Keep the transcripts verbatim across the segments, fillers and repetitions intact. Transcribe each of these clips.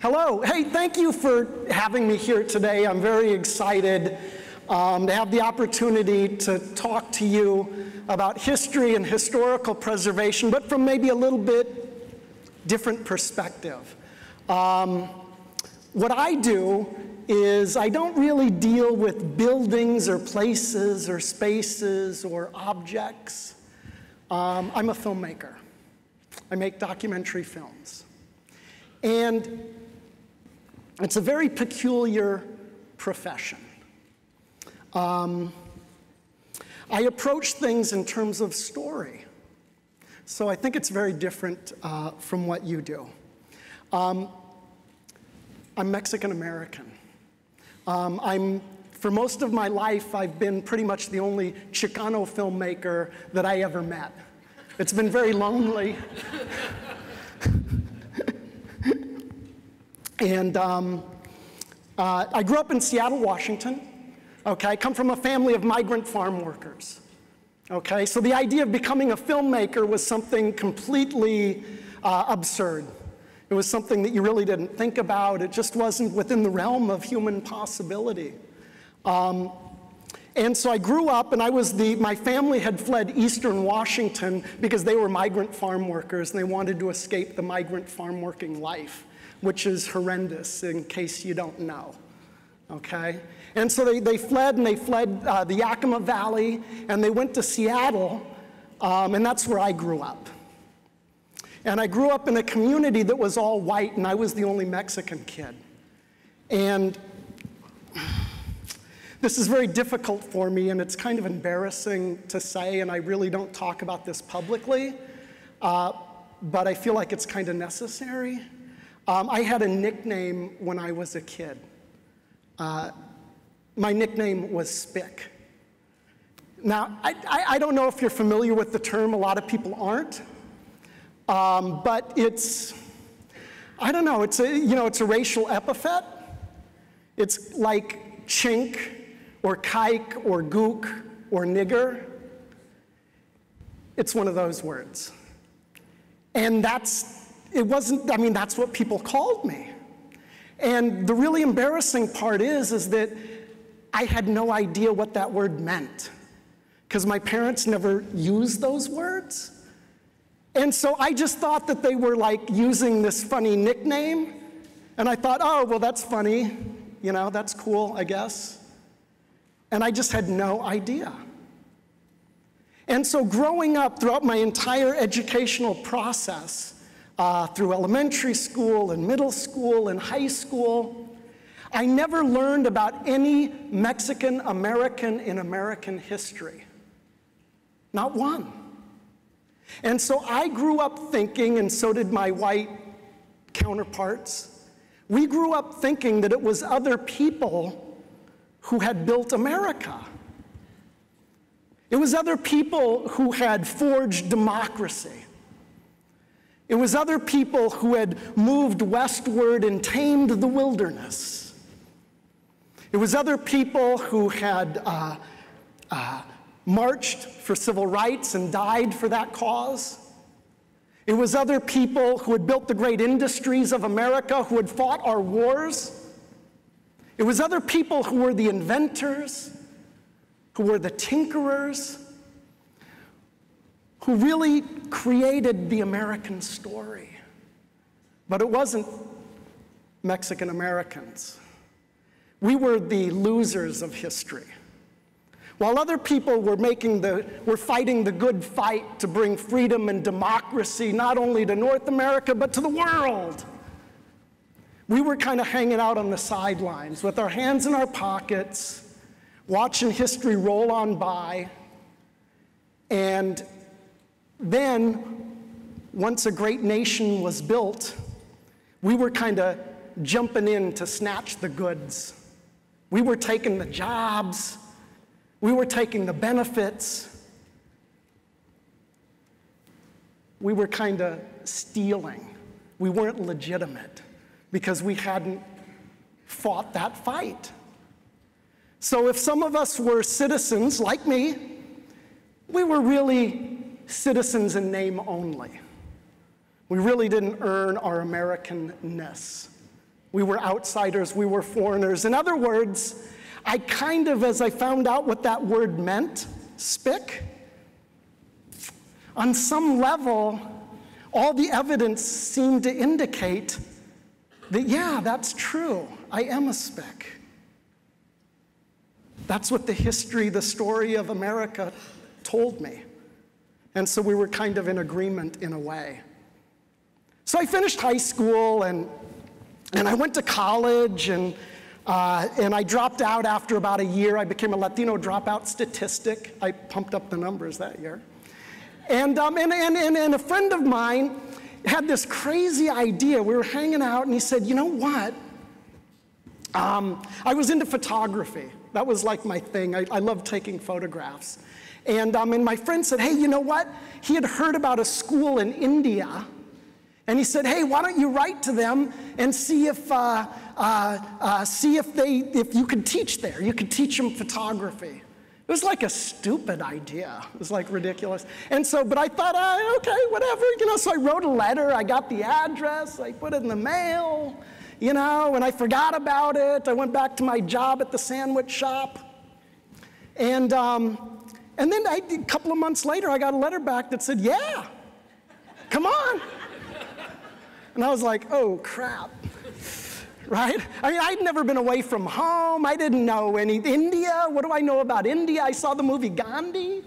Hello. Hey, thank you for having me here today. I'm very excited um, to have the opportunity to talk to you about history and historical preservation, but from maybe a little bit different perspective. Um, what I do is I don't really deal with buildings or places or spaces or objects. Um, I'm a filmmaker. I make documentary films. And it's a very peculiar profession. Um, I approach things in terms of story. So I think it's very different uh, from what you do. Um, I'm Mexican-American. Um, I'm, for most of my life, I've been pretty much the only Chicano filmmaker that I ever met. It's been very lonely. And um, uh, I grew up in Seattle, Washington. Okay, I come from a family of migrant farm workers. Okay, so the idea of becoming a filmmaker was something completely uh, absurd. It was something that you really didn't think about. It just wasn't within the realm of human possibility. Um, and so I grew up, and I was the, my family had fled eastern Washington because they were migrant farm workers, and they wanted to escape the migrant farm working life, which is horrendous, in case you don't know, okay? And so they, they fled, and they fled uh, the Yakima Valley, and they went to Seattle, um, and that's where I grew up. And I grew up in a community that was all white, and I was the only Mexican kid. And this is very difficult for me, and it's kind of embarrassing to say, and I really don't talk about this publicly, uh, but I feel like it's kind of necessary. Um, I had a nickname when I was a kid. Uh, my nickname was Spick. Now, I, I, I don't know if you're familiar with the term. A lot of people aren't. Um, but it's, I don't know, it's a, you know, it's a racial epithet. It's like chink or kike or gook or nigger. It's one of those words. And that's, It wasn't, I mean, that's what people called me. And the really embarrassing part is, is that I had no idea what that word meant, because my parents never used those words. And so I just thought that they were like using this funny nickname. And I thought, oh, well, that's funny. You know, that's cool, I guess. And I just had no idea. And so growing up throughout my entire educational process, Uh, through elementary school and middle school and high school, I never learned about any Mexican American in American history. Not one. And so I grew up thinking, and so did my white counterparts, we grew up thinking that it was other people who had built America. It was other people who had forged democracy. It was other people who had moved westward and tamed the wilderness. It was other people who had uh, uh, marched for civil rights and died for that cause. It was other people who had built the great industries of America, who had fought our wars. It was other people who were the inventors, who were the tinkerers, who really created the American story. But it wasn't Mexican Americans. We were the losers of history. While other people were making the, were fighting the good fight to bring freedom and democracy not only to North America, but to the world, we were kind of hanging out on the sidelines with our hands in our pockets, watching history roll on by. And then, once a great nation was built, we were kind of jumping in to snatch the goods. We were taking the jobs. We were taking the benefits. We were kind of stealing. We weren't legitimate because we hadn't fought that fight. So if some of us were citizens, like me, we were really citizens in name only. We really didn't earn our Americanness. We were outsiders, we were foreigners. In other words, I kind of, as I found out what that word meant, spick, on some level, all the evidence seemed to indicate that, yeah, that's true, I am a spick. That's what the history, the story of America told me. And so we were kind of in agreement in a way. So I finished high school, and And I went to college, and, uh, and I dropped out after about a year. I became a Latino dropout statistic. I pumped up the numbers that year. And, um, and, and, and, and a friend of mine had this crazy idea. We were hanging out, and he said, you know what? Um, I was into photography. That was like my thing. I, I loved taking photographs. And, um, and my friend said, hey, you know what? He had heard about a school in India. And he said, hey, why don't you write to them and see if, uh, uh, uh, see if, they, if you could teach there. You could teach them photography. It was like a stupid idea. It was like ridiculous. And so, but I thought, uh, okay, whatever, you know, so I wrote a letter. I got the address. I put it in the mail, you know, and I forgot about it. I went back to my job at the sandwich shop. And, um, and then I, a couple of months later, I got a letter back that said, yeah, come on. And I was like, oh, crap, right? I mean, I'd never been away from home. I didn't know any India. What do I know about India? I saw the movie Gandhi,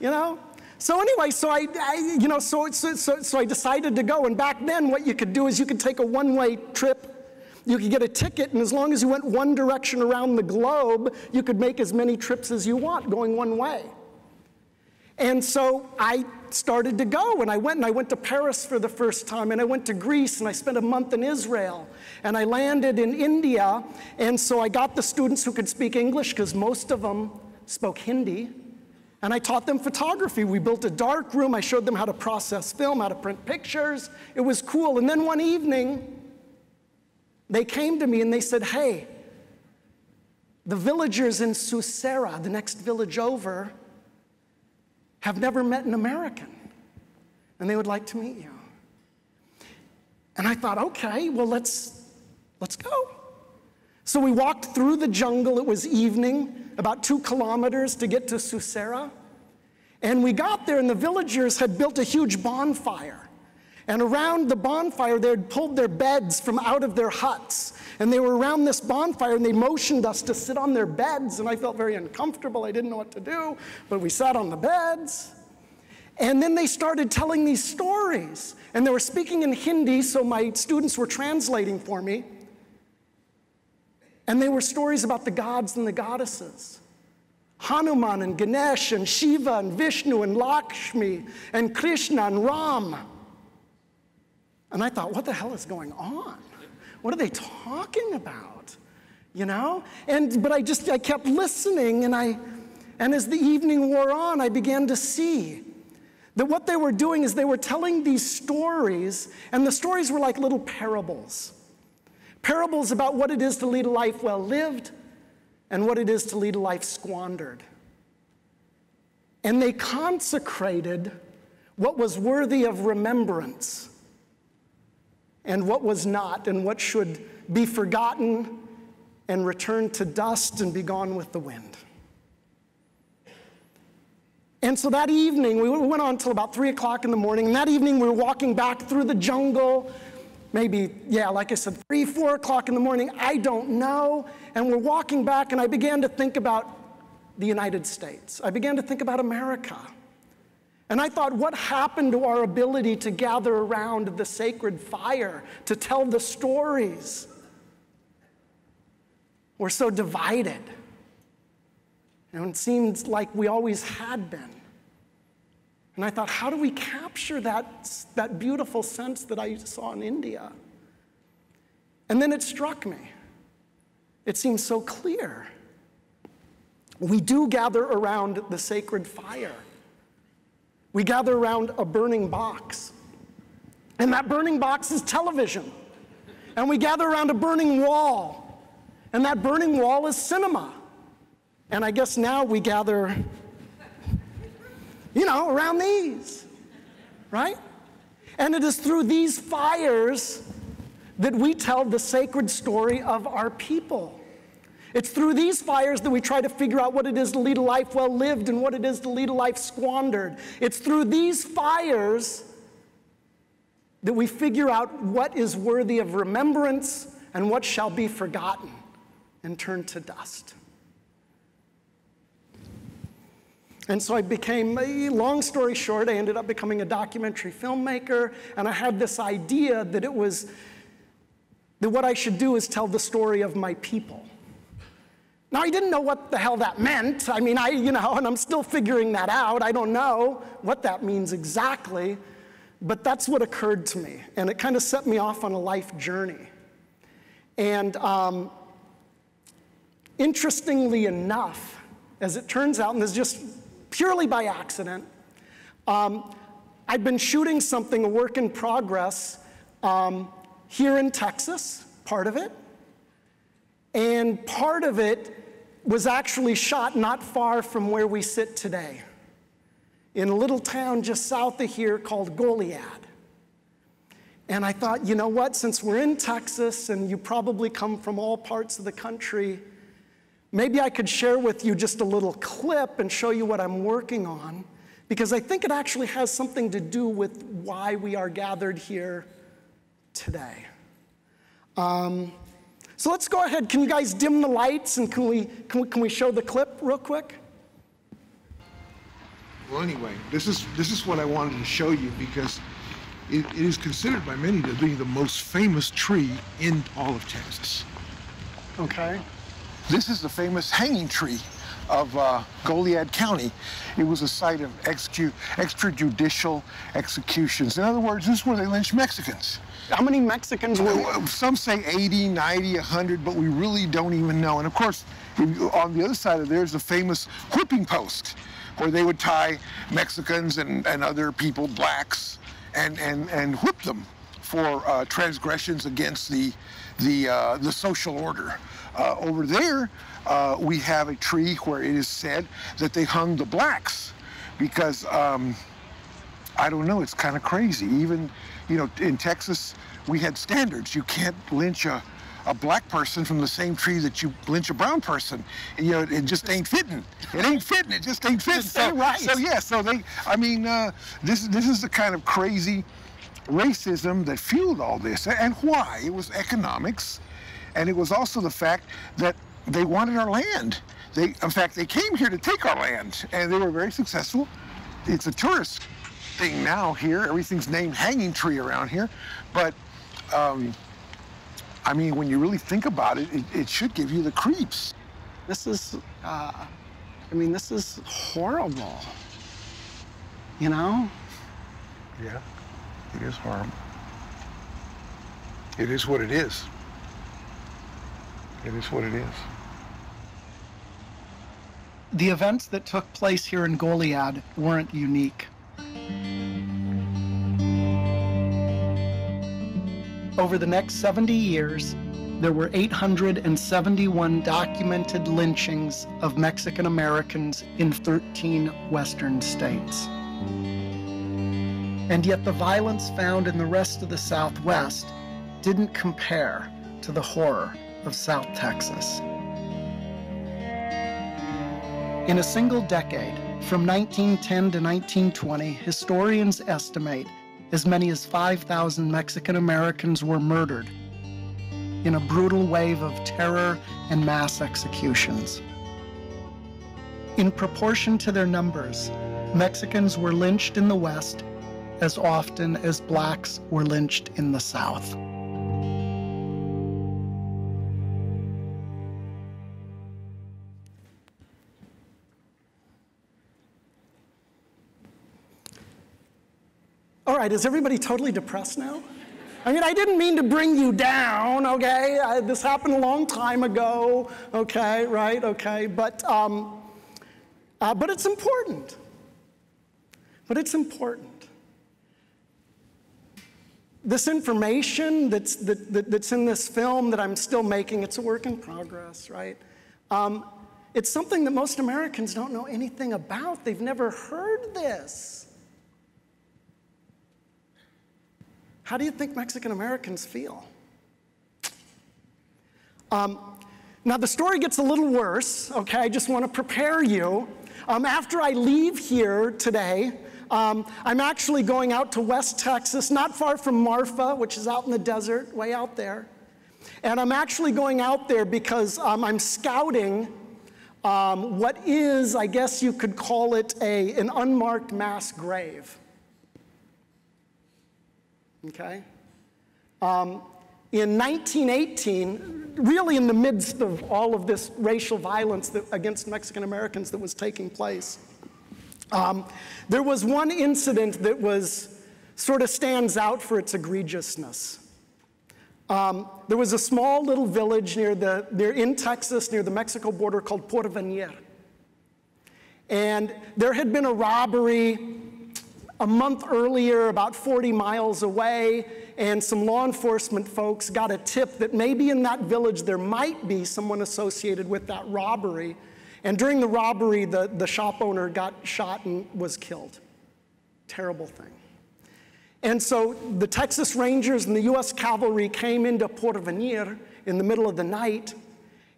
you know? So anyway, so I, I you know, so, so, so, so I decided to go. And back then, what you could do is you could take a one-way trip. You could get a ticket, and as long as you went one direction around the globe, you could make as many trips as you want going one way. And so I started to go, and I went, and I went to Paris for the first time, and I went to Greece, and I spent a month in Israel, and I landed in India, and so I got the students who could speak English, because most of them spoke Hindi, and I taught them photography. We built a dark room. I showed them how to process film, how to print pictures. It was cool. And then one evening, they came to me, and they said, hey, the villagers in Susera, the next village over, have never met an American, and they would like to meet you. And I thought, okay, well, let's, let's go. So we walked through the jungle. It was evening, about two kilometers to get to Susera. And we got there, and the villagers had built a huge bonfire. And around the bonfire, they had pulled their beds from out of their huts. And they were around this bonfire, and they motioned us to sit on their beds. And I felt very uncomfortable. I didn't know what to do, but we sat on the beds. And then they started telling these stories. And they were speaking in Hindi, so my students were translating for me. And they were stories about the gods and the goddesses. Hanuman and Ganesh and Shiva and Vishnu and Lakshmi and Krishna and Ram. And I thought, what the hell is going on? What are they talking about? You know? And, but I just, I kept listening, and I, and as the evening wore on, I began to see that what they were doing is they were telling these stories, and the stories were like little parables. Parables about what it is to lead a life well lived and what it is to lead a life squandered. And they consecrated what was worthy of remembrance and what was not, and what should be forgotten and returned to dust and be gone with the wind. And so that evening, we went on till about three o'clock in the morning, and that evening we were walking back through the jungle, maybe, yeah, like I said, three, four o'clock in the morning, I don't know, and we're walking back, and I began to think about the United States. I began to think about America. And I thought, what happened to our ability to gather around the sacred fire, to tell the stories? We're so divided. And it seemed like we always had been. And I thought, how do we capture that, that beautiful sense that I saw in India? And then it struck me. It seemed so clear. We do gather around the sacred fire. We gather around a burning box, and that burning box is television. And we gather around a burning wall, and that burning wall is cinema. And I guess now we gather, you know, around these, right? And it is through these fires that we tell the sacred story of our people. It's through these fires that we try to figure out what it is to lead a life well lived and what it is to lead a life squandered. It's through these fires that we figure out what is worthy of remembrance and what shall be forgotten and turned to dust. And so I became, long story short, I ended up becoming a documentary filmmaker, and I had this idea that it was, that what I should do is tell the story of my people. Now, I didn't know what the hell that meant. I mean, I, you know, and I'm still figuring that out. I don't know what that means exactly, but that's what occurred to me, and it kind of set me off on a life journey. And um, interestingly enough, as it turns out, and this is just purely by accident, um, I'd been shooting something, a work in progress, um, here in Texas, part of it. And part of it was actually shot not far from where we sit today, in a little town just south of here called Goliad. And I thought, you know what, since we're in Texas and you probably come from all parts of the country, maybe I could share with you just a little clip and show you what I'm working on, because I think it actually has something to do with why we are gathered here today. Um, so let's go ahead. Can you guys dim the lights, and can we, can we, can we show the clip real quick? Well, anyway, this is, this is what I wanted to show you, because it, it is considered by many to be the most famous tree in all of Texas. Okay. This is the famous hanging tree of uh, Goliad County. It was a site of excu extrajudicial executions. In other words, this is where they lynched Mexicans. How many Mexicans were there? Some say eighty, ninety, a hundred, but we really don't even know. And of course, on the other side of there is the famous whipping post, where they would tie Mexicans and, and other people, blacks, and, and, and whip them for uh, transgressions against the, the, uh, the social order. Uh, over there, uh, we have a tree where it is said that they hung the blacks because, um, I don't know, it's kind of crazy. Even, you know, in Texas, we had standards. You can't lynch a, a black person from the same tree that you lynch a brown person. And, you know, it, it just ain't fitting. It ain't fitting. It just ain't fitting. So, right. so yeah, so they, I mean, uh, this, this is the kind of crazy racism that fueled all this. And why? It was economics. And it was also the fact that they wanted our land. They, in fact, they came here to take our land, and they were very successful. It's a tourist thing now here. Everything's named Hanging Tree around here. But, um, I mean, when you really think about it, it, it should give you the creeps. This is, uh, I mean, this is horrible, you know? Yeah, it is horrible. It is what it is. It is what it is. The events that took place here in Goliad weren't unique. Over the next seventy years, there were eight hundred seventy-one documented lynchings of Mexican Americans in thirteen Western states. And yet the violence found in the rest of the Southwest didn't compare to the horror of South Texas. In a single decade, from nineteen ten to nineteen twenty, historians estimate as many as five thousand Mexican Americans were murdered in a brutal wave of terror and mass executions. In proportion to their numbers, Mexicans were lynched in the West as often as blacks were lynched in the South. All right, is everybody totally depressed now? I mean, I didn't mean to bring you down, okay? I, this happened a long time ago, okay, right, okay. But, um, uh, but it's important. But it's important. This information that's, that, that, that's in this film that I'm still making, it's a work in progress, right? Um, it's something that most Americans don't know anything about. They've never heard this. How do you think Mexican Americans feel? Um, now the story gets a little worse, okay? I just want to prepare you. Um, after I leave here today, um, I'm actually going out to West Texas, not far from Marfa, which is out in the desert, way out there. And I'm actually going out there because um, I'm scouting um, what is, I guess you could call it, a, an unmarked mass grave. Okay? Um, in nineteen eighteen, really in the midst of all of this racial violence that, against Mexican Americans that was taking place, um, there was one incident that was sort of stands out for its egregiousness. Um, there was a small little village near the, near, in Texas, near the Mexico border called Porvenir. And there had been a robbery a month earlier, about forty miles away, and some law enforcement folks got a tip that maybe in that village there might be someone associated with that robbery. And during the robbery, the, the shop owner got shot and was killed. Terrible thing. And so the Texas Rangers and the U S Cavalry came into Porvenir in the middle of the night,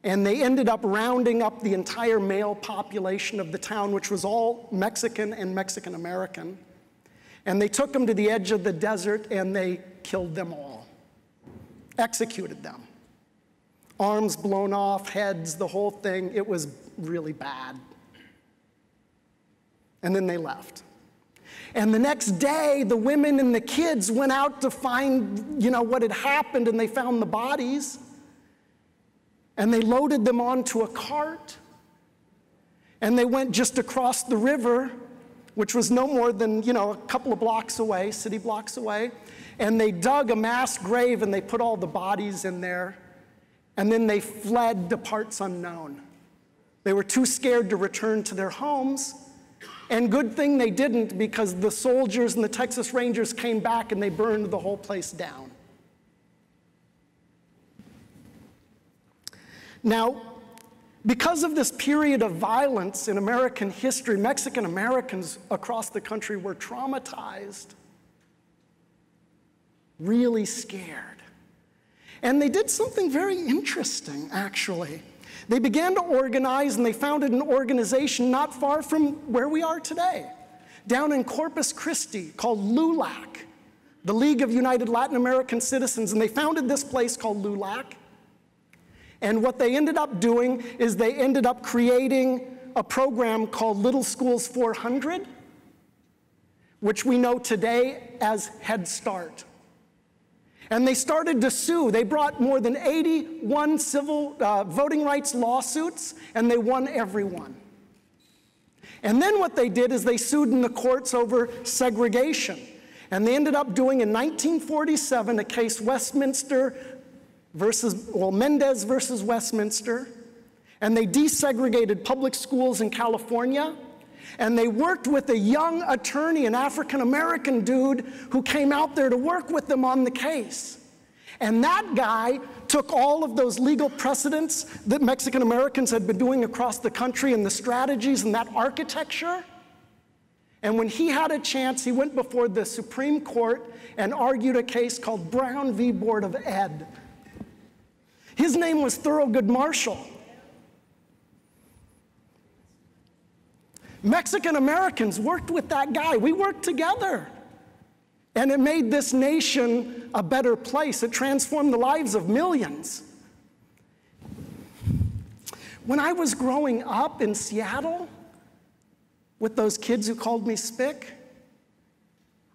and they ended up rounding up the entire male population of the town, which was all Mexican and Mexican American. And they took them to the edge of the desert and they killed them all, executed them. Arms blown off, heads, the whole thing. It was really bad. And then they left. And the next day, the women and the kids went out to find, you know, what had happened, and they found the bodies. And they loaded them onto a cart. And they went just across the river, which was no more than, you know, a couple of blocks away, city blocks away. And they dug a mass grave, and they put all the bodies in there. And then they fled to parts unknown. They were too scared to return to their homes. And good thing they didn't, because the soldiers and the Texas Rangers came back and they burned the whole place down. Now, because of this period of violence in American history, Mexican Americans across the country were traumatized, really scared. And they did something very interesting, actually. They began to organize, and they founded an organization not far from where we are today, down in Corpus Christi, called LULAC, the League of United Latin American Citizens. And they founded this place called LULAC. And what they ended up doing is they ended up creating a program called Little Schools four hundred, which we know today as Head Start. And they started to sue. They brought more than eighty-one civil uh, voting rights lawsuits, and they won every one. And then what they did is they sued in the courts over segregation. And they ended up doing, in nineteen forty-seven, a case Westminster versus, well, Mendez versus Westminster. And they desegregated public schools in California. And they worked with a young attorney, an African-American dude, who came out there to work with them on the case. And that guy took all of those legal precedents that Mexican-Americans had been doing across the country and the strategies and that architecture. And when he had a chance, he went before the Supreme Court and argued a case called Brown v. Board of Ed. His name was Thurgood Marshall. Mexican Americans worked with that guy. We worked together. And it made this nation a better place. It transformed the lives of millions. When I was growing up in Seattle with those kids who called me spick,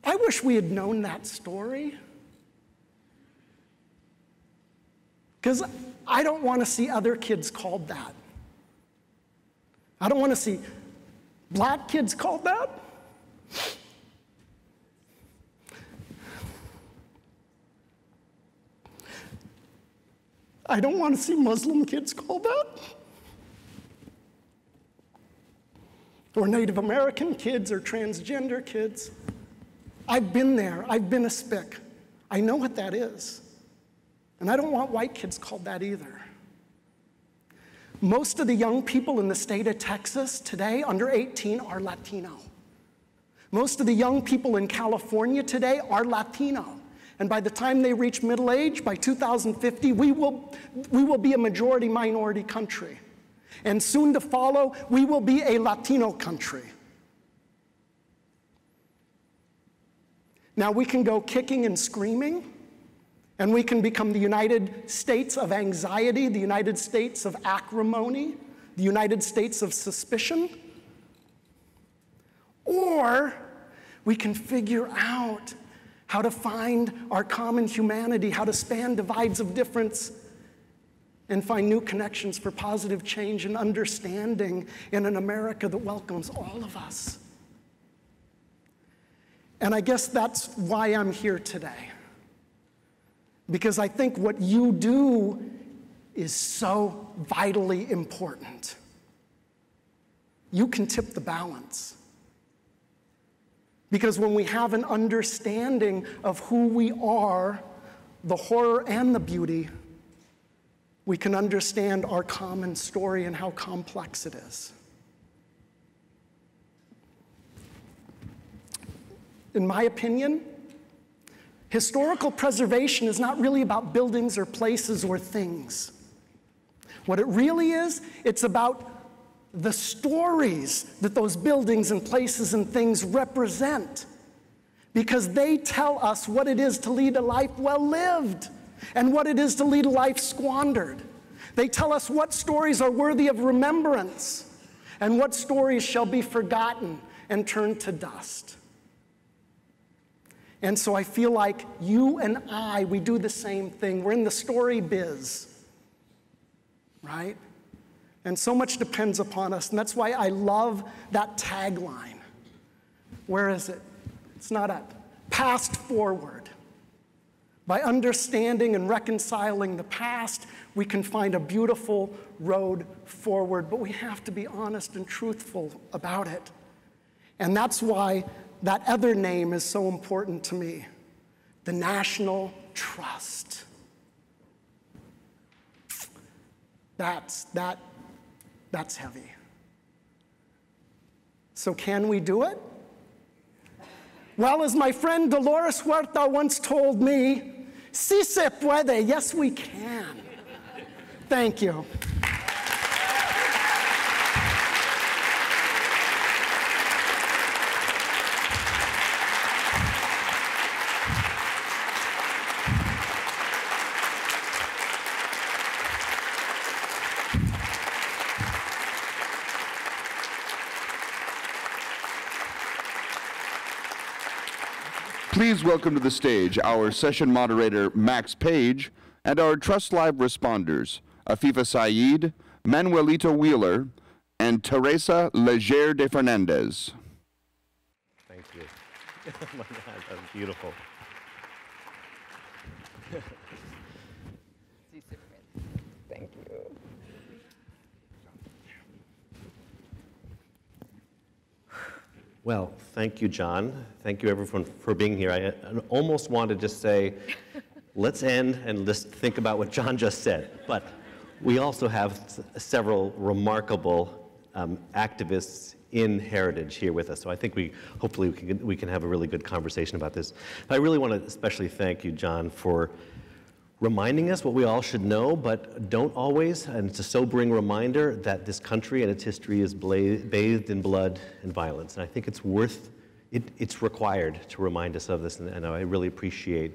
I wish we had known that story. Because I don't want to see other kids called that. I don't want to see Black kids called that. I don't want to see Muslim kids called that. Or Native American kids or transgender kids. I've been there. I've been a spick. I know what that is. And I don't want white kids called that either. Most of the young people in the state of Texas today, under eighteen, are Latino. Most of the young people in California today are Latino. And by the time they reach middle age, by two thousand fifty, we will, we will be a majority-minority country. And soon to follow, we will be a Latino country. Now, we can go kicking and screaming, and we can become the United States of anxiety, the United States of acrimony, the United States of suspicion. Or we can figure out how to find our common humanity, how to span divides of difference, and find new connections for positive change and understanding in an America that welcomes all of us. And I guess that's why I'm here today. Because I think what you do is so vitally important. You can tip the balance. Because when we have an understanding of who we are, the horror and the beauty, we can understand our common story and how complex it is. In my opinion, historical preservation is not really about buildings or places or things. What it really is, it's about the stories that those buildings and places and things represent, because they tell us what it is to lead a life well lived and what it is to lead a life squandered. They tell us what stories are worthy of remembrance and what stories shall be forgotten and turned to dust. And so I feel like you and I, we do the same thing. We're in the story biz, right? And so much depends upon us. And that's why I love that tagline. Where is it? It's not up. Past forward. By understanding and reconciling the past, we can find a beautiful road forward. But we have to be honest and truthful about it. And that's why that other name is so important to me, the National Trust. That's, that, that's heavy. So can we do it? Well, as my friend Dolores Huerta once told me, sí se puede, yes we can. Thank you. Please welcome to the stage our session moderator, Max Page, and our Trust Live responders, Afeefa Syeed, Manuelito Wheeler, and Teresa Leger de Fernandez. Thank you. Oh my God, that was beautiful. Thank you. Well, thank you, John. Thank you, everyone, for being here. I almost want to just say, let's end and let's think about what John just said. But we also have several remarkable um, activists in heritage here with us. So I think we, hopefully, we can, we can have a really good conversation about this. But I really want to especially thank you, John, for reminding us what we all should know, but don't always, and it's a sobering reminder that this country and its history is bathed in blood and violence. And I think it's worth, it, it's required to remind us of this, and, and I really appreciate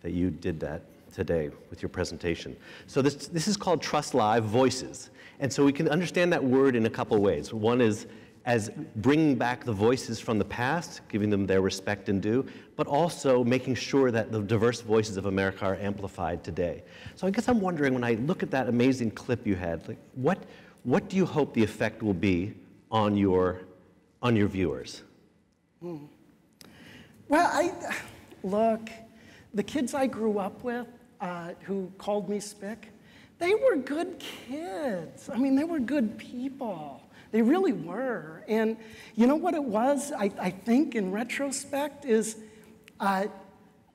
that you did that today with your presentation. So this, this is called Trust Live Voices. And so we can understand that word in a couple ways. One is as bringing back the voices from the past, giving them their respect and due, but also making sure that the diverse voices of America are amplified today. So I guess I'm wondering, when I look at that amazing clip you had, like, what, what do you hope the effect will be on your, on your viewers? Hmm. Well, I, look, the kids I grew up with uh, who called me spick, they were good kids. I mean, they were good people. They really were. And you know what it was, I, I think, in retrospect, is uh,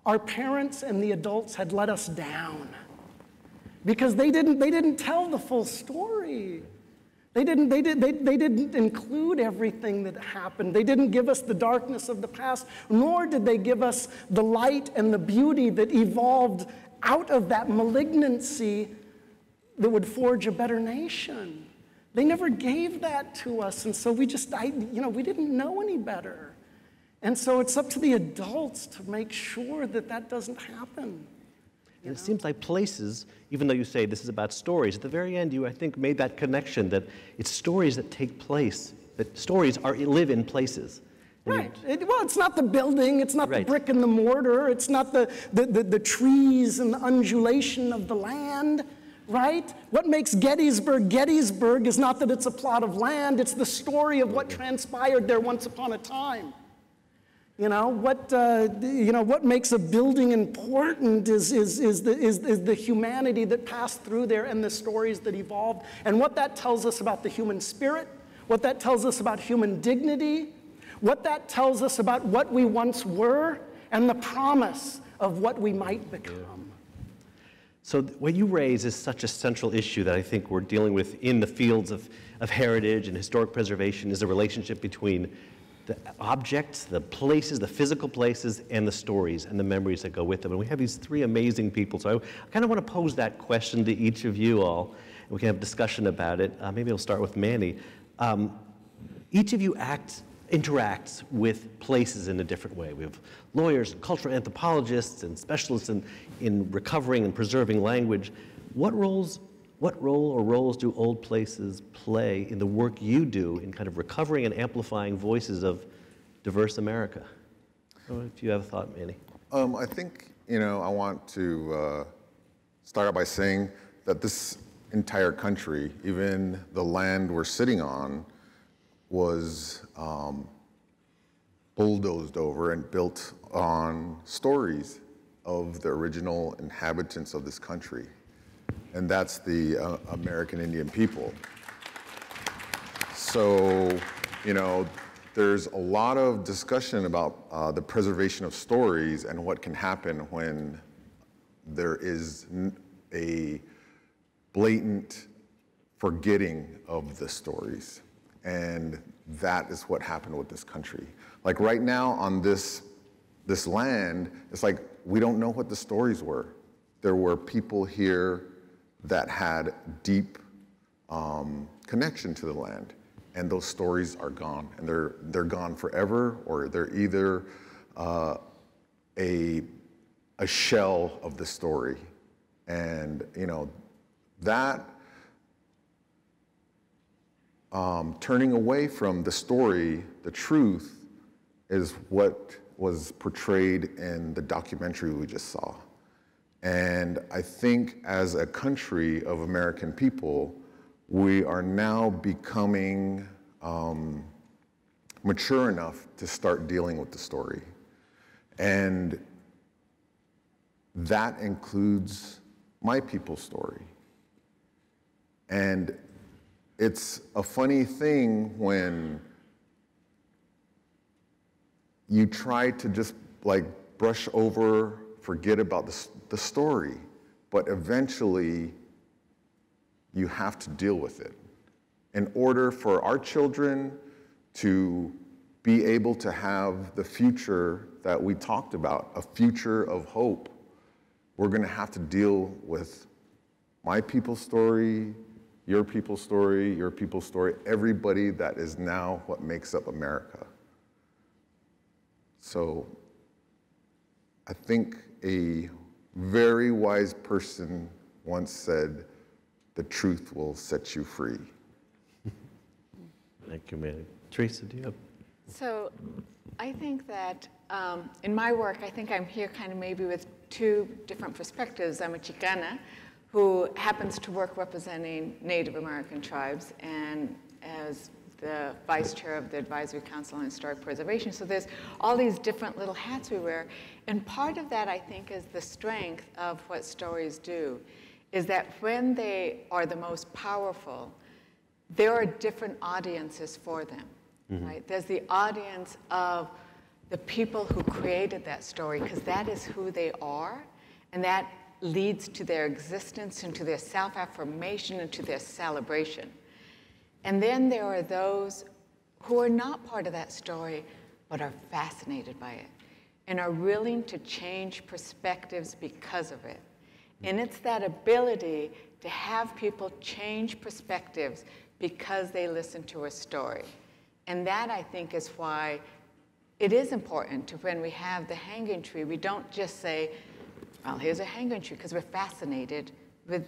our parents and the adults had let us down because they didn't, they didn't tell the full story. They didn't, they, did, they, they didn't include everything that happened. They didn't give us the darkness of the past, nor did they give us the light and the beauty that evolved out of that malignancy that would forge a better nation. They never gave that to us, and so we just, I, you know, we didn't know any better. And so it's up to the adults to make sure that that doesn't happen. And it seems like places, even though you say this is about stories, at the very end you, I think, made that connection that it's stories that take place, that stories are live in places. Right. It, well, it's not the building, it's not right. the brick and the mortar, it's not the, the, the, the trees and the undulation of the land, right? What makes Gettysburg Gettysburg is not that it's a plot of land, it's the story of what transpired there once upon a time. You know, what, uh, you know, what makes a building important is, is, is, the, is, is the humanity that passed through there and the stories that evolved, and what that tells us about the human spirit, what that tells us about human dignity, what that tells us about what we once were and the promise of what we might become. So what you raise is such a central issue that I think we're dealing with in the fields of, of heritage and historic preservation is the relationship between the objects, the places, the physical places, and the stories and the memories that go with them. And we have these three amazing people. So I kind of want to pose that question to each of you all. We can have a discussion about it. Uh, maybe I'll start with Manny. Um, each of you act, interacts with places in a different way. We have lawyers, cultural anthropologists, and specialists in, in recovering and preserving language. What roles What role or roles do old places play in the work you do in kind of recovering and amplifying voices of diverse America? I don't know if you have a thought, Manny. Um, I think, you know, I want to uh, start out by saying that this entire country, even the land we're sitting on, was um, bulldozed over and built on stories of the original inhabitants of this country. And that's the uh, American Indian people. So, you know, there's a lot of discussion about uh, the preservation of stories and what can happen when there is a blatant forgetting of the stories. And that is what happened with this country. Like right now on this, this land, it's like we don't know what the stories were. There were people here that had deep um, connection to the land, and those stories are gone, and they're they're gone forever, or they're either uh, a a shell of the story, and you know that um, turning away from the story, the truth, is what was portrayed in the documentary we just saw. And I think as a country of American people, we are now becoming um, mature enough to start dealing with the story. And that includes my people's story. And it's a funny thing when you try to just like brush over, forget about the, the story, but eventually you have to deal with it. In order for our children to be able to have the future that we talked about, a future of hope, we're gonna have to deal with my people's story, your people's story, your people's story, everybody that is now what makes up America. So I think a very wise person once said, the truth will set you free. Thank you, Manny. Teresa, do you have? So I think that um, in my work, I think I'm here kind of maybe with two different perspectives. I'm a Chicana who happens to work representing Native American tribes and as the vice chair of the Advisory Council on Historic Preservation. So there's all these different little hats we wear. And part of that, I think, is the strength of what stories do, is that when they are the most powerful, there are different audiences for them, mm-hmm. right? There's the audience of the people who created that story, because that is who they are, and that leads to their existence and to their self-affirmation and to their celebration. And then there are those who are not part of that story, but are fascinated by it and are willing to change perspectives because of it. And it's that ability to have people change perspectives because they listen to a story. And that, I think, is why it is important to, when we have the hanging tree, we don't just say, well, here's a hanging tree, because we're fascinated with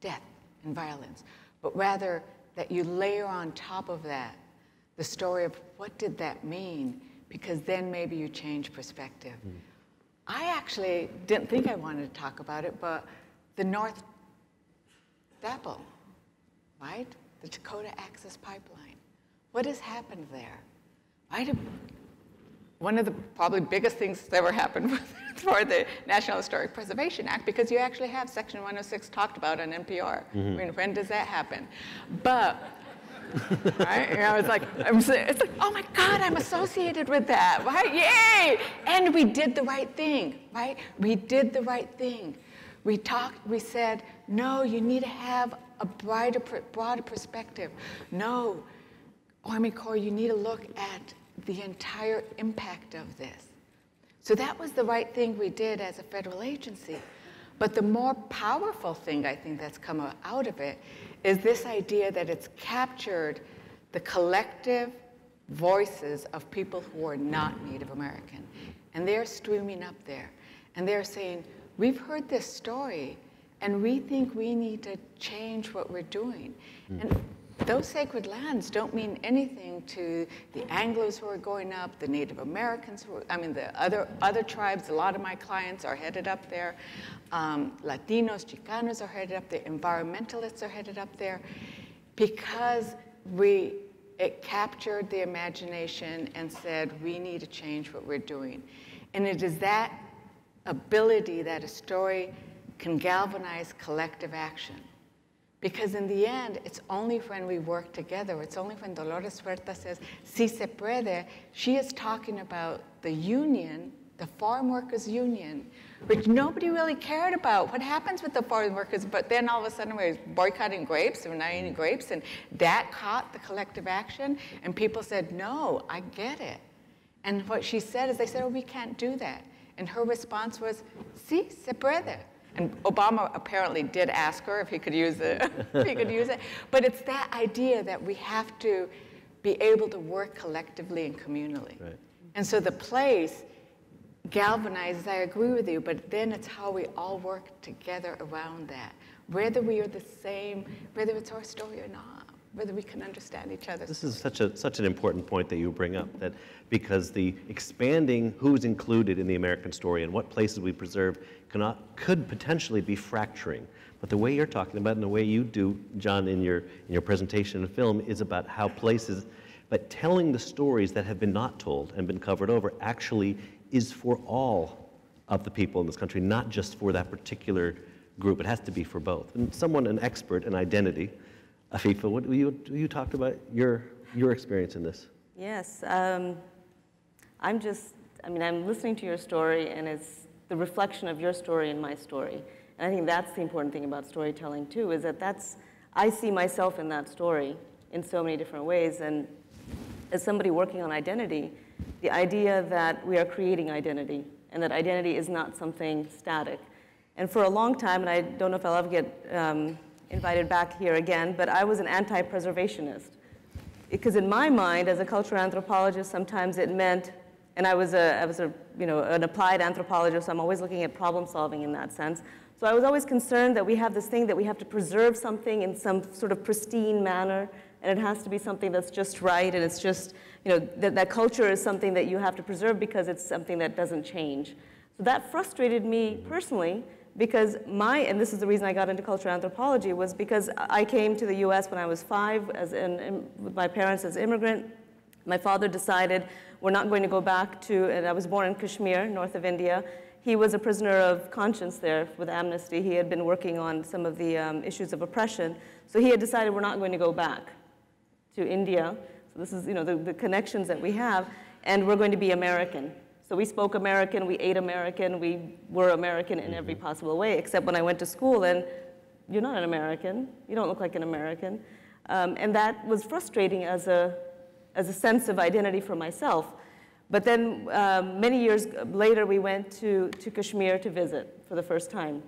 death and violence, but rather that you layer on top of that the story of what did that mean, because then maybe you change perspective. Mm. I actually didn't think I wanted to talk about it, but the North Double, right? The Dakota Access Pipeline. What has happened there? Right? One of the probably biggest things that ever happened for the National Historic Preservation Act, because you actually have Section one oh six talked about on N P R. Mm-hmm. I mean, when does that happen? But right? You know, it's like, I'm, it's like, oh my God, I'm associated with that, right? Yay! And we did the right thing, right? We did the right thing. We talked, we said, no, you need to have a brighter, broader perspective. No, Army Corps, you need to look at the entire impact of this. So that was the right thing we did as a federal agency. But the more powerful thing I think that's come out of it is this idea that it's captured the collective voices of people who are not Native American. And they're streaming up there. And they're saying, we've heard this story, and we think we need to change what we're doing. Mm. And those sacred lands don't mean anything to the Anglos who are going up, the Native Americans who are, I mean, the other, other tribes. A lot of my clients are headed up there. Um, Latinos, Chicanos are headed up there. Environmentalists are headed up there. Because we, it captured the imagination and said, we need to change what we're doing. And it is that ability that a story can galvanize collective action. Because in the end, it's only when we work together, it's only when Dolores Huerta says, si se puede, she is talking about the union, the farm workers union, which nobody really cared about. What happens with the farm workers? But then all of a sudden we're boycotting grapes, we're not eating grapes, and that caught the collective action, and people said, no, I get it. And what she said is they said, oh, we can't do that. And her response was, si se puede. And Obama apparently did ask her if he could use it. if he could use it. But it's that idea that we have to be able to work collectively and communally. Right. And so the place galvanizes, I agree with you, but then it's how we all work together around that, whether we are the same, whether it's our story or not, whether we can understand each other. This is such a such an important point that you bring up, that because the expanding who's included in the American story and what places we preserve cannot could potentially be fracturing. But the way you're talking about and the way you do, John, in your in your presentation and film is about how places, but telling the stories that have been not told and been covered over actually is for all of the people in this country, not just for that particular group. It has to be for both. And someone, an expert in identity. Afeefa, what you, you talked about your, your experience in this. Yes, um, I'm just, I mean, I'm listening to your story, and it's the reflection of your story and my story. And I think that's the important thing about storytelling, too, is that that's, I see myself in that story in so many different ways. And as somebody working on identity, the idea that we are creating identity, and that identity is not something static. And for a long time, and I don't know if I'll ever get, um, invited back here again, but I was an anti-preservationist. Because in my mind, as a cultural anthropologist, sometimes it meant, and I was a, I was a, you know, an applied anthropologist, so I'm always looking at problem solving in that sense. So I was always concerned that we have this thing that we have to preserve something in some sort of pristine manner, and it has to be something that's just right, and it's just, you know, that, that culture is something that you have to preserve because it's something that doesn't change. So that frustrated me personally. Because my, and this is the reason I got into cultural anthropology, was because I came to the U S when I was five, as in, in, with my parents as immigrant. My father decided we're not going to go back to, and I was born in Kashmir, north of India. He was a prisoner of conscience there with Amnesty. He had been working on some of the um, issues of oppression. So he had decided we're not going to go back to India. So this is, you know, the, the connections that we have, and we're going to be American. So we spoke American, we ate American, we were American in every possible way, except when I went to school and you're not an American, you don't look like an American. Um, and that was frustrating as a, as a sense of identity for myself. But then um, many years later, we went to, to Kashmir to visit for the first time.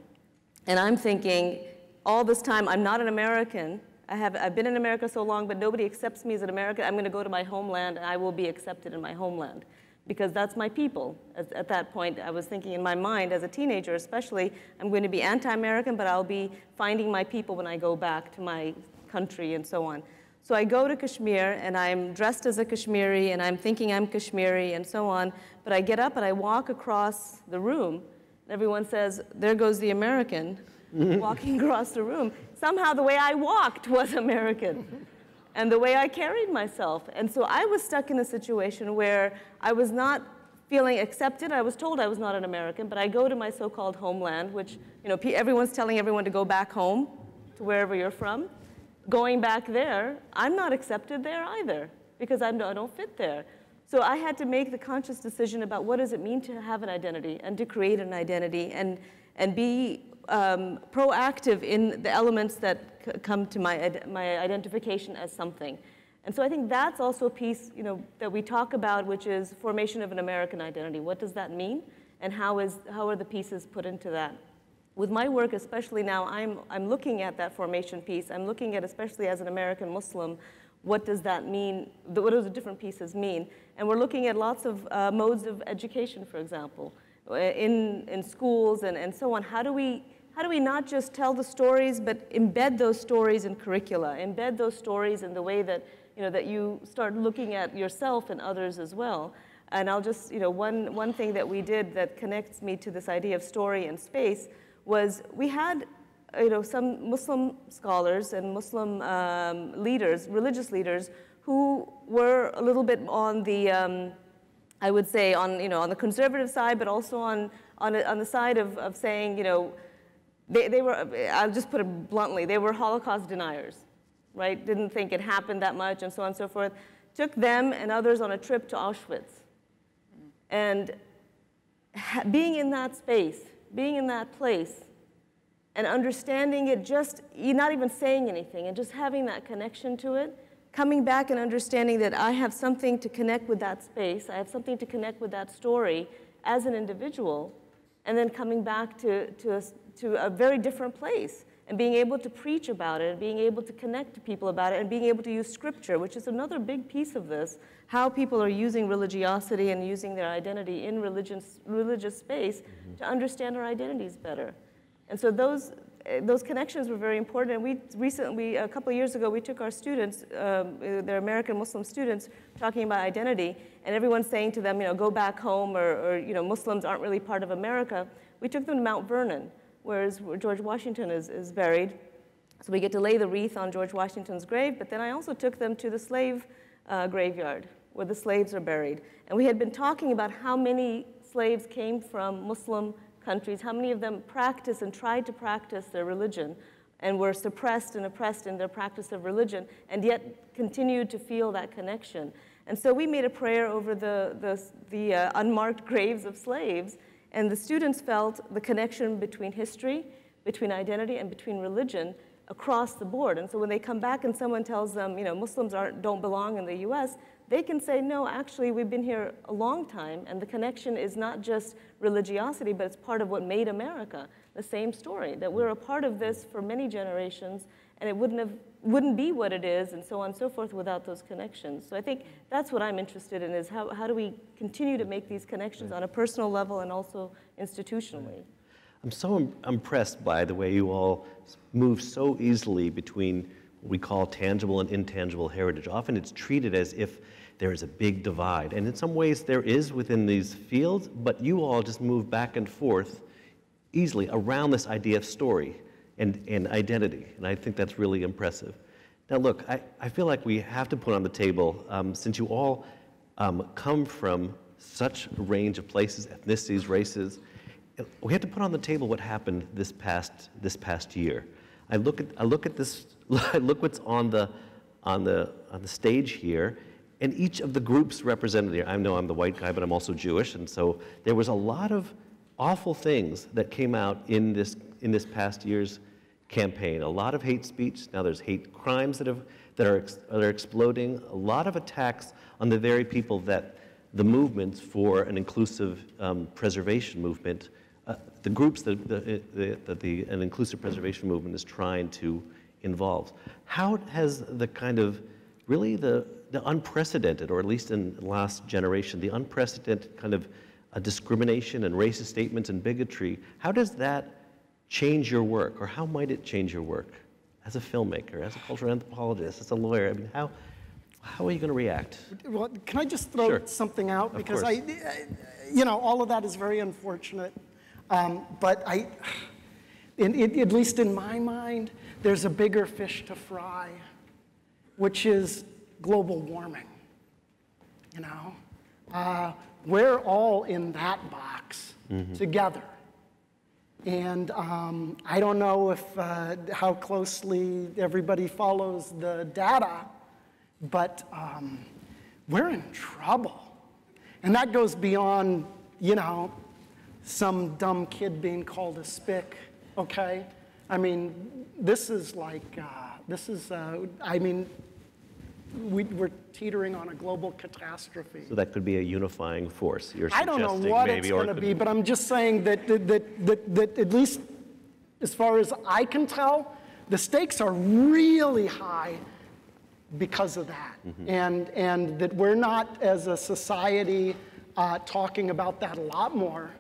And I'm thinking, all this time, I'm not an American. I have, I've been in America so long, but nobody accepts me as an American. I'm going to go to my homeland, and I will be accepted in my homeland, because that's my people. At, at that point, I was thinking in my mind, as a teenager especially, I'm going to be anti-American, but I'll be finding my people when I go back to my country and so on. So I go to Kashmir, and I'm dressed as a Kashmiri, and I'm thinking I'm Kashmiri, and so on. But I get up, and I walk across the room, and everyone says, there goes the American walking across the room. Somehow the way I walked was American, and the way I carried myself. And so I was stuck in a situation where I was not feeling accepted. I was told I was not an American, but I go to my so-called homeland, which, you know, everyone's telling everyone to go back home to wherever you're from. Going back there, I'm not accepted there either, because I'm, I don't fit there. So I had to make the conscious decision about what does it mean to have an identity and to create an identity and, and be Um, proactive in the elements that c come to my, my identification as something. And so I think that's also a piece, you know, that we talk about, which is formation of an American identity. What does that mean? And how, is, how are the pieces put into that? With my work, especially now, I'm, I'm looking at that formation piece. I'm looking at, especially as an American Muslim, what does that mean? The, what do the different pieces mean? And we're looking at lots of uh, modes of education, for example, in, in schools and, and so on. How do we How do we not just tell the stories, but embed those stories in curricula, embed those stories in the way that, you know, that you start looking at yourself and others as well? And I'll just, you know, one, one thing that we did that connects me to this idea of story and space was we had, you know, some Muslim scholars and Muslim um, leaders, religious leaders, who were a little bit on the, um, I would say, on, you know, on the conservative side, but also on, on, on the side of, of saying, you know, They, they were, I'll just put it bluntly, they were Holocaust deniers, right? Didn't think it happened that much and so on and so forth. Took them and others on a trip to Auschwitz. And being in that space, being in that place, and understanding it, just, you're not even saying anything, and just having that connection to it, coming back and understanding that I have something to connect with that space, I have something to connect with that story as an individual, and then coming back to, to a to a very different place and being able to preach about it and being able to connect to people about it and being able to use scripture, which is another big piece of this, how people are using religiosity and using their identity in religious, religious space mm-hmm. to understand our identities better. And so those, those connections were very important. And we recently, a couple of years ago, we took our students, um, their American Muslim students, talking about identity, and everyone's saying to them, you know, go back home, or, or you know, Muslims aren't really part of America. We took them to Mount Vernon, whereas George Washington is, is buried. So we get to lay the wreath on George Washington's grave, but then I also took them to the slave uh, graveyard, where the slaves are buried. And we had been talking about how many slaves came from Muslim countries, how many of them practiced and tried to practice their religion, and were suppressed and oppressed in their practice of religion, and yet continued to feel that connection. And so we made a prayer over the, the, the uh, unmarked graves of slaves, and the students felt the connection between history, between identity, and between religion across the board. And so when they come back and someone tells them, you know, Muslims aren't, don't belong in the U S, they can say, no, actually, we've been here a long time, and the connection is not just religiosity, but it's part of what made America. The same story, that we're a part of this for many generations, and it wouldn't, have, wouldn't be what it is, and so on and so forth, without those connections. So I think that's what I'm interested in, is how, how do we continue to make these connections on a personal level and also institutionally. I'm so im- impressed by the way you all move so easily between what we call tangible and intangible heritage. Often it's treated as if there is a big divide, and in some ways there is within these fields, but you all just move back and forth easily around this idea of story. And, and identity, and I think that's really impressive. Now look, I, I feel like we have to put on the table, um, since you all um, come from such a range of places, ethnicities, races, we have to put on the table what happened this past, this past year. I look at, I look at this, I look what's on the, on, the, on the stage here, and each of the groups represented here, I know I'm the white guy, but I'm also Jewish, and so there was a lot of awful things that came out in this, in this past year's campaign. A lot of hate speech. Now there's hate crimes that have that are, ex are exploding, a lot of attacks on the very people that the movements for an inclusive um, preservation movement, uh, the groups that the, the, the, the, an inclusive preservation movement is trying to involve. How has the kind of, really the, the unprecedented, or at least in the last generation, the unprecedented kind of uh, discrimination and racist statements and bigotry, how does that change your work, or how might it change your work as a filmmaker, as a cultural anthropologist, as a lawyer? I mean, how, how are you going to react? Well, can I just throw sure. something out? Of because course. I, I, you know, all of that is very unfortunate. Um, but I, in, in, at least in my mind, there's a bigger fish to fry, which is global warming. You know, uh, we're all in that box mm-hmm. together. And um, I don't know if uh, how closely everybody follows the data, but um, we're in trouble. And that goes beyond, you know, some dumb kid being called a spick, okay? I mean, this is like, uh, this is, uh, I mean, we, we're teetering on a global catastrophe. So that could be a unifying force, you're suggesting? I don't know what maybe, it's going to be, but I'm just saying that, that, that, that, that at least as far as I can tell, the stakes are really high because of that. Mm-hmm. And, and that we're not, as a society, uh, talking about that a lot more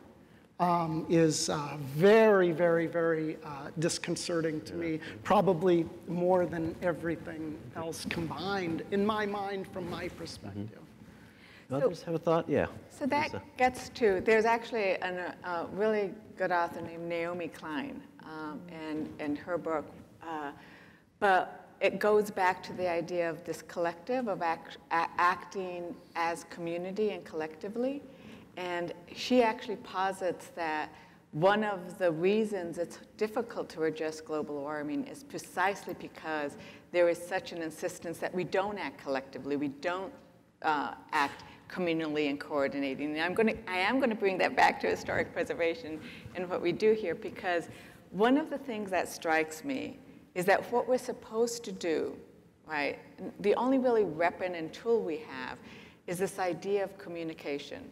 um, is uh, very, very, very uh, disconcerting to yeah. me, probably more than everything else combined, in my mind, from my perspective. Mm-hmm. So, others have a thought? Yeah. So that Lisa. Gets to, there's actually an, a really good author named Naomi Klein, um, and, and her book, uh, but it goes back to the idea of this collective, of act, acting as community and collectively. And she actually posits that one of the reasons it's difficult to address global warming is precisely because there is such an insistence that we don't act collectively, we don't uh, act communally and coordinating. And I'm going to, I am going to bring that back to historic preservation and what we do here, because one of the things that strikes me is that what we're supposed to do, right, the only really weapon and tool we have is this idea of communication,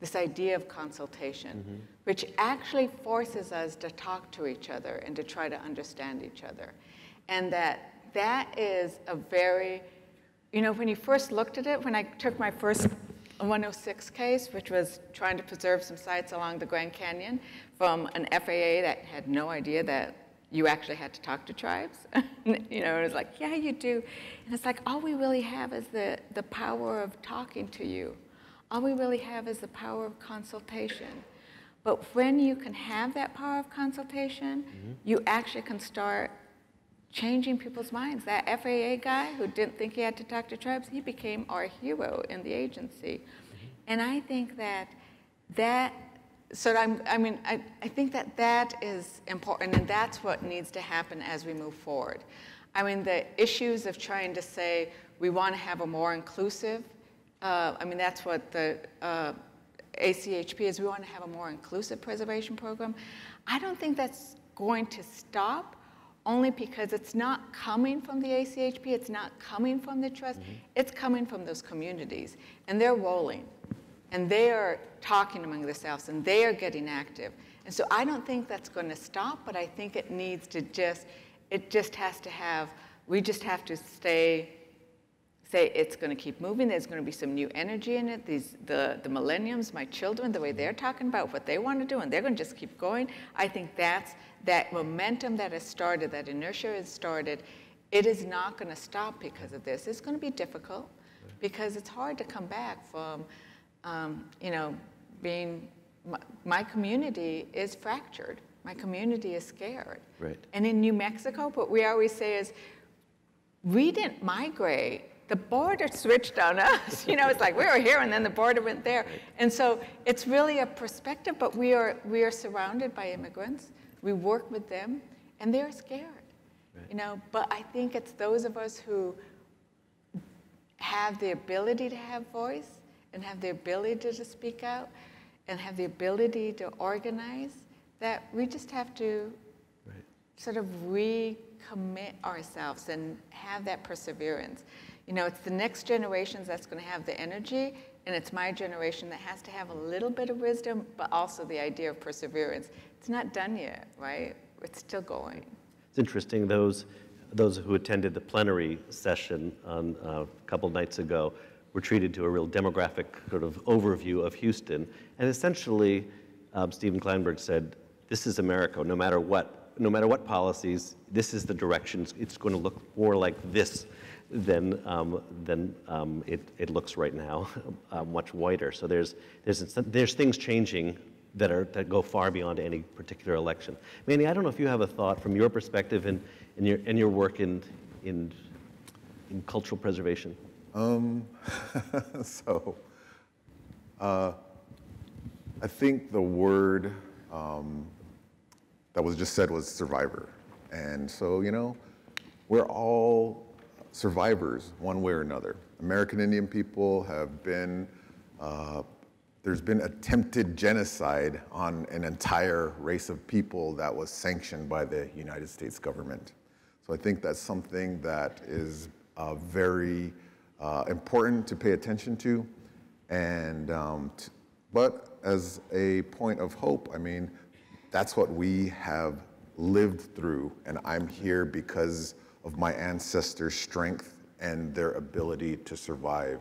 this idea of consultation, mm-hmm. which actually forces us to talk to each other and to try to understand each other. And that that is a very, you know, when you first looked at it, when I took my first one oh six case, which was trying to preserve some sites along the Grand Canyon from an F A A that had no idea that you actually had to talk to tribes. You know, it was like, yeah, you do. And it's like, all we really have is the, the power of talking to you. All we really have is the power of consultation. But when you can have that power of consultation, mm-hmm. you actually can start changing people's minds. That F A A guy who didn't think he had to talk to tribes, he became our hero in the agency. Mm-hmm. And I think that that So I'm, I mean, I, I think that that is important, and that's what needs to happen as we move forward. I mean, the issues of trying to say we want to have a more inclusive, uh, I mean, that's what the uh, A C H P is, we want to have a more inclusive preservation program. I don't think that's going to stop, only because it's not coming from the A C H P, it's not coming from the trust, mm-hmm. it's coming from those communities, and they're rolling. And they are talking among themselves, and they are getting active. And so I don't think that's going to stop, but I think it needs to just, it just has to have, we just have to stay, say it's going to keep moving, there's going to be some new energy in it. These, the, the millennials, my children, the way they're talking about what they want to do, and they're going to just keep going. I think that's, that momentum that has started, that inertia has started, it is not going to stop because of this. It's going to be difficult, because it's hard to come back from, Um, you know, being, my, my community is fractured. My community is scared. Right. And in New Mexico, what we always say is, we didn't migrate. The border switched on us. You know, it's like we were here and then the border went there. Right. And so it's really a perspective, but we are, we are surrounded by immigrants. We work with them, and they're scared. Right. You know, but I think it's those of us who have the ability to have voice, and have the ability to speak out, and have the ability to organize, that we just have to right. sort of re commit ourselves and have that perseverance. You know, it's the next generations that's going to have the energy, and it's my generation that has to have a little bit of wisdom, but also the idea of perseverance. It's not done yet, right? It's still going. It's interesting, those, those who attended the plenary session on, uh, a couple nights ago were treated to a real demographic sort of overview of Houston. And essentially, um, Stephen Kleinberg said, this is America, no matter what, no matter what policies, this is the direction. It's going to look more like this than, um, than um, it, it looks right now, uh, much wider. So there's, there's, there's things changing that, are, that go far beyond any particular election. Manny, I don't know if you have a thought from your perspective and in, in your, in your work in, in, in cultural preservation. Um, so, uh, I think the word um, that was just said was survivor. And so, you know, we're all survivors one way or another. American Indian people have been, uh, there's been attempted genocide on an entire race of people that was sanctioned by the United States government. So I think that's something that is uh, very, Uh, important to pay attention to, and um, t but as a point of hope, I mean, that's what we have lived through, and I'm here because of my ancestors' strength and their ability to survive,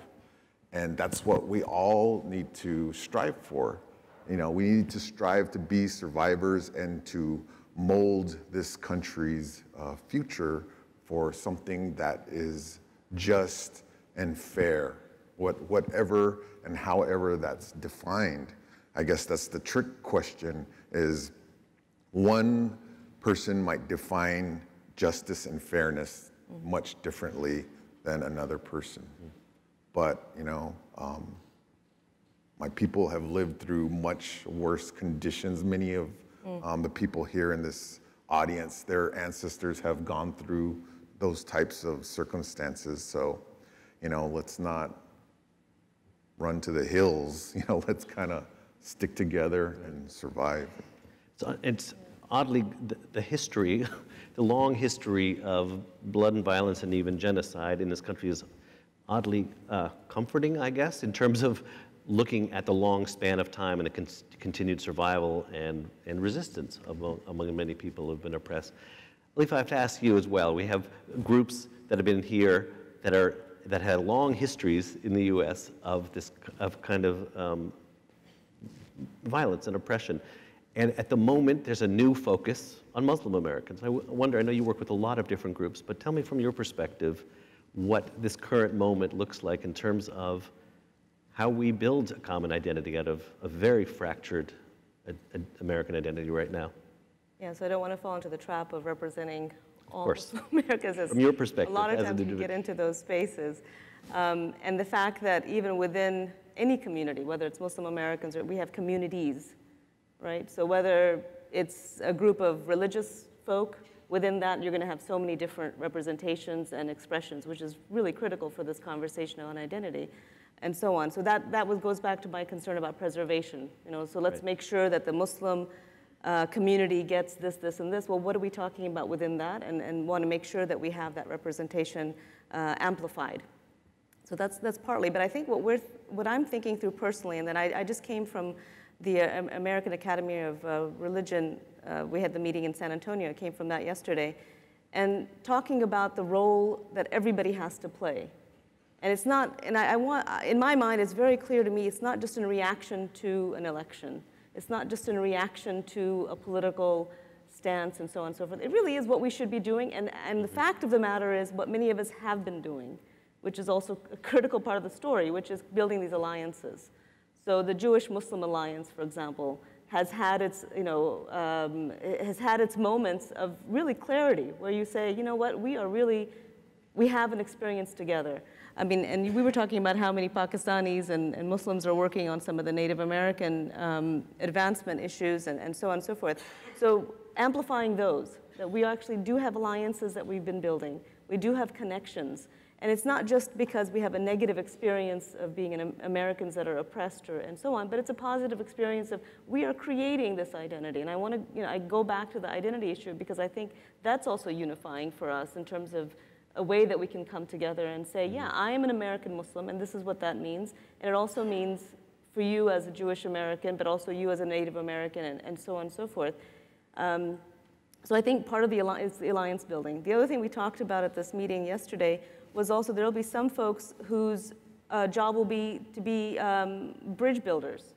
and that's what we all need to strive for. You know, we need to strive to be survivors and to mold this country's uh, future for something that is just and fair, what, whatever and however that's defined. I guess that's the trick question, is one person might define justice and fairness much differently than another person. But, you know, um, my people have lived through much worse conditions. Many of um, the people here in this audience, their ancestors have gone through those types of circumstances. So, you know, let's not run to the hills. You know, let's kind of stick together and survive. So it's oddly the, the history, the long history of blood and violence and even genocide in this country is oddly uh, comforting, I guess, in terms of looking at the long span of time and the con continued survival and, and resistance among, among many people who have been oppressed. Afeefa, I have to ask you as well. We have groups that have been here that are that had long histories in the U S of this of kind of um, violence and oppression. And at the moment, there's a new focus on Muslim Americans. I w wonder, I know you work with a lot of different groups, but tell me from your perspective what this current moment looks like in terms of how we build a common identity out of a very fractured a, a American identity right now. Yeah, so I don't want to fall into the trap of representing all of Americans. From your perspective, a lot of times you get into those spaces. Um, and the fact that even within any community, whether it's Muslim Americans, or we have communities, right? So whether it's a group of religious folk, within that you're going to have so many different representations and expressions, which is really critical for this conversation on identity and so on. So that, that was, goes back to my concern about preservation. You know, so let's right. make sure that the Muslim Uh, community gets this, this, and this. Well, what are we talking about within that? And, and want to make sure that we have that representation uh, amplified. So that's that's partly. But I think what we're what I'm thinking through personally, and then I, I just came from the uh, American Academy of uh, Religion. Uh, we had the meeting in San Antonio. I came from that yesterday, and talking about the role that everybody has to play. And it's not. And I, I want in my mind, it's very clear to me. It's not just in reaction to an election. It's not just in reaction to a political stance and so on and so forth. It really is what we should be doing. And, and the fact of the matter is what many of us have been doing, which is also a critical part of the story, which is building these alliances. So the Jewish-Muslim alliance, for example, has had its, you know, um, has had its moments of really clarity where you say, you know what, we are really, we have an experience together. I mean, and we were talking about how many Pakistanis and, and Muslims are working on some of the Native American um, advancement issues and, and so on and so forth. So amplifying those, that we actually do have alliances that we've been building. We do have connections. And it's not just because we have a negative experience of being an, Americans that are oppressed or and so on, but it's a positive experience of we are creating this identity. And I want to, you know, I go back to the identity issue because I think that's also unifying for us in terms of a way that we can come together and say, yeah, I am an American Muslim, and this is what that means. And it also means for you as a Jewish American, but also you as a Native American, and, and so on and so forth. Um, so I think part of the alliance, the alliance building. The other thing we talked about at this meeting yesterday was also there will be some folks whose uh, job will be to be um, bridge builders.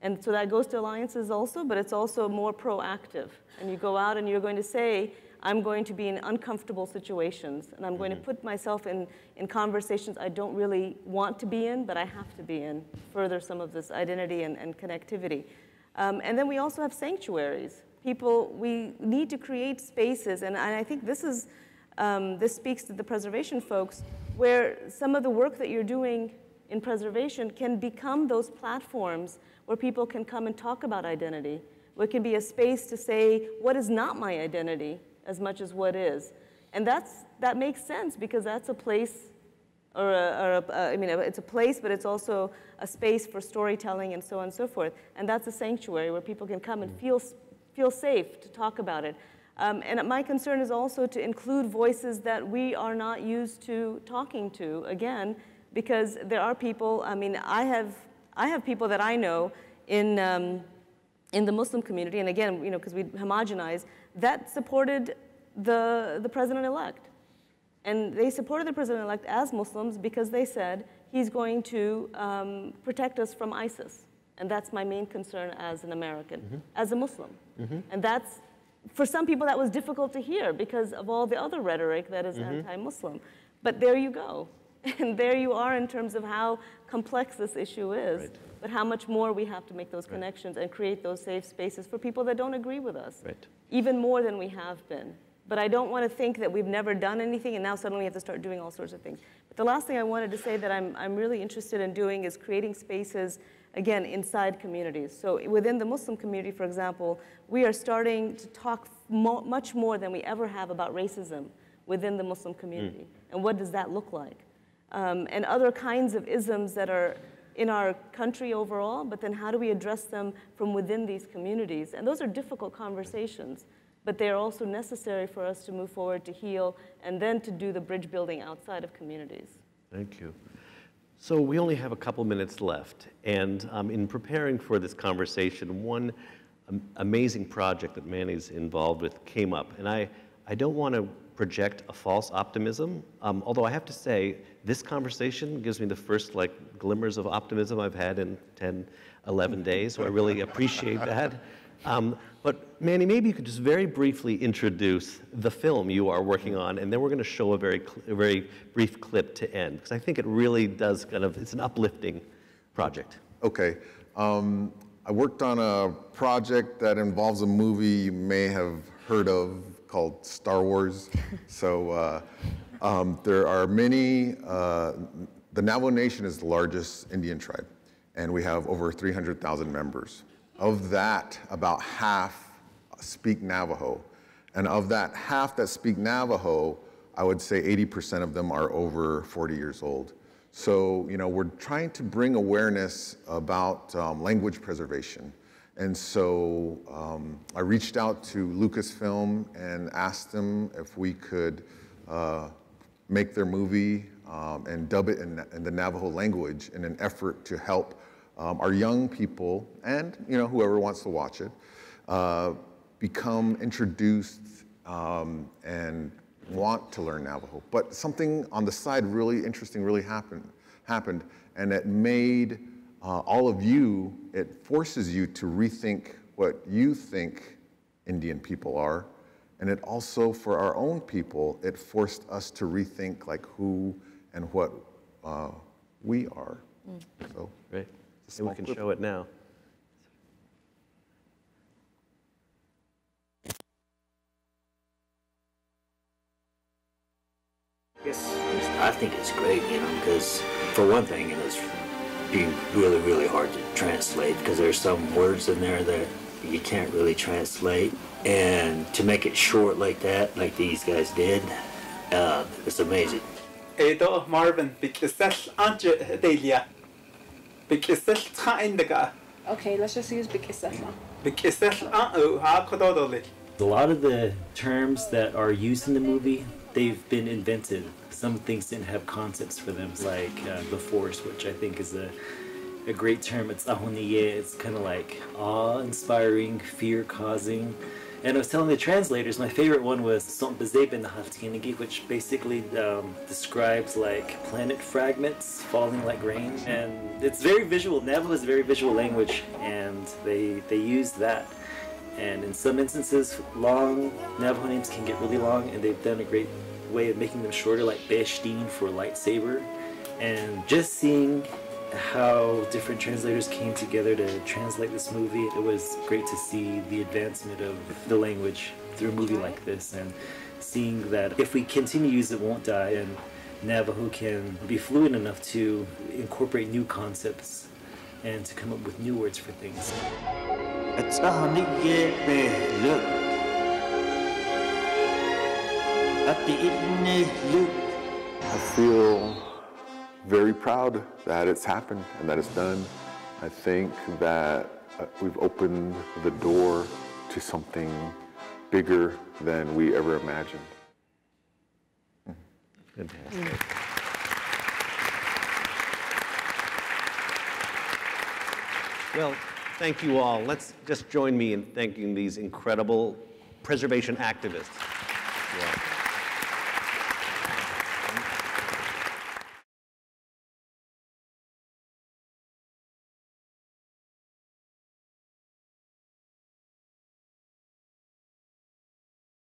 And so that goes to alliances also, but it's also more proactive. And you go out and you're going to say, I'm going to be in uncomfortable situations, and I'm going mm-hmm. to put myself in, in conversations I don't really want to be in, but I have to be in, further some of this identity and, and connectivity. Um, and then we also have sanctuaries. People, we need to create spaces, and, and I think this is, um, this speaks to the preservation folks, where some of the work that you're doing in preservation can become those platforms where people can come and talk about identity, where it can be a space to say, what is not my identity, as much as what is. And that's, that makes sense because that's a place, or, a, or a, uh, I mean, it's a place, but it's also a space for storytelling and so on and so forth. And that's a sanctuary where people can come and feel, feel safe to talk about it. Um, and my concern is also to include voices that we are not used to talking to, again, because there are people, I mean, I have, I have people that I know in, um, in the Muslim community, and again, you know, because we homogenize, that supported the, the president-elect. And they supported the president-elect as Muslims because they said, he's going to um, protect us from ISIS. And that's my main concern as an American, mm-hmm. as a Muslim. Mm-hmm. And that's, for some people, that was difficult to hear because of all the other rhetoric that is mm-hmm. anti-Muslim. But there you go. And there you are in terms of how complex this issue is, right. but how much more we have to make those right. connections and create those safe spaces for people that don't agree with us, right. even more than we have been. But I don't want to think that we've never done anything and now suddenly we have to start doing all sorts of things. But the last thing I wanted to say that I'm, I'm really interested in doing is creating spaces, again, inside communities. So within the Muslim community, for example, we are starting to talk mo much more than we ever have about racism within the Muslim community. Mm. And what does that look like? Um, and other kinds of isms that are in our country overall, but then how do we address them from within these communities? And those are difficult conversations, but they're also necessary for us to move forward, to heal, and then to do the bridge building outside of communities. Thank you. So we only have a couple minutes left, and um, in preparing for this conversation, one um, amazing project that Manny's involved with came up, and I, I don't want to project a false optimism, um, although I have to say, this conversation gives me the first like glimmers of optimism I've had in ten, eleven days, so I really appreciate that. Um, but Manny, maybe you could just very briefly introduce the film you are working on, and then we're going to show a very, a very brief clip to end, because I think it really does kind of, it's an uplifting project. Okay. Um, I worked on a project that involves a movie you may have heard of called Star Wars. So uh, um, there are many, uh, the Navajo Nation is the largest Indian tribe, and we have over three hundred thousand members. Of that, about half speak Navajo. And of that half that speak Navajo, I would say eighty percent of them are over forty years old. So, you know, we're trying to bring awareness about um, language preservation. And so um, I reached out to Lucasfilm and asked them if we could uh, make their movie um, and dub it in, in the Navajo language in an effort to help um, our young people and, you know, whoever wants to watch it, uh, become introduced um, and want to learn Navajo. But something on the side really interesting really happened, happened and it made Uh, all of you, it forces you to rethink what you think Indian people are. And it also, for our own people, it forced us to rethink like who and what uh, we are. Mm. So, great. And we can clip. Show it now. Yes, I think it's great, you know, because for one thing, it was be really, really hard to translate because there's some words in there that you can't really translate. And to make it short like that, like these guys did, uh, it's amazing. Edo Marvin, Bikisel Anja Delia. Bikisel Traindaga. Okay, let's just use Bikisel. Bikisel Anu Hakododoli. A lot of the terms that are used in the movie, they've been invented. Some things didn't have concepts for them, like uh, the force, which I think is a, a great term. It's ahoniye, it's kind of like awe-inspiring, fear-causing. And I was telling the translators, my favorite one was Son Bezeh Ben Haftinigi, which basically um, describes like planet fragments falling like rain. And it's very visual. Navajo is a very visual language, and they, they use that. And in some instances, long Navajo names can get really long, and they've done a great way of making them shorter, like Beshteen for lightsaber. And just seeing how different translators came together to translate this movie, it was great to see the advancement of the language through a movie like this, and seeing that if we continue to use it, it won't die, and Navajo can be fluent enough to incorporate new concepts and to come up with new words for things. I feel very proud that it's happened and that it's done. I think that we've opened the door to something bigger than we ever imagined. Fantastic. Well, thank you all. Let's just join me in thanking these incredible preservation activists. Yeah.